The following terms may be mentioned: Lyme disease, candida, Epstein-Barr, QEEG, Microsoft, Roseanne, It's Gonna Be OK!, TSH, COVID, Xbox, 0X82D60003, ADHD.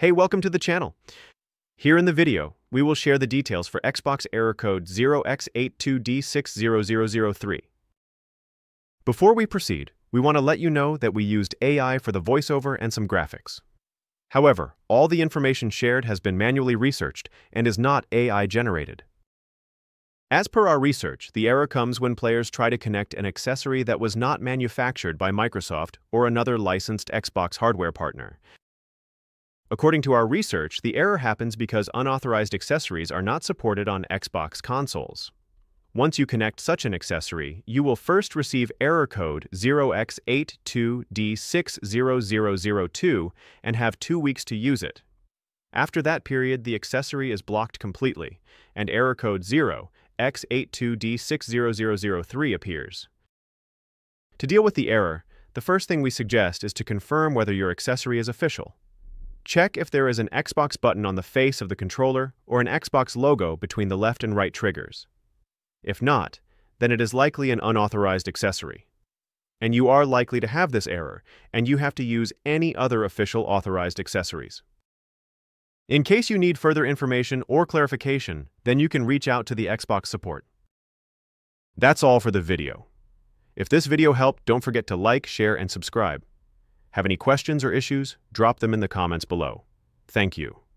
Hey, welcome to the channel. Here in the video, we will share the details for Xbox error code 0x82D60003. Before we proceed, we want to let you know that we used AI for the voiceover and some graphics. However, all the information shared has been manually researched and is not AI generated. As per our research, the error comes when players try to connect an accessory that was not manufactured by Microsoft or another licensed Xbox hardware partner. According to our research, the error happens because unauthorized accessories are not supported on Xbox consoles. Once you connect such an accessory, you will first receive error code 0x82D60002 and have 2 weeks to use it. After that period, the accessory is blocked completely, and error code 0x82D60003 appears. To deal with the error, the first thing we suggest is to confirm whether your accessory is official. Check if there is an Xbox button on the face of the controller or an Xbox logo between the left and right triggers. If not, then it is likely an unauthorized accessory, and you are likely to have this error, and you have to use any other official authorized accessories. In case you need further information or clarification, then you can reach out to the Xbox support. That's all for the video. If this video helped, don't forget to like, share, and subscribe. Have any questions or issues? Drop them in the comments below. Thank you.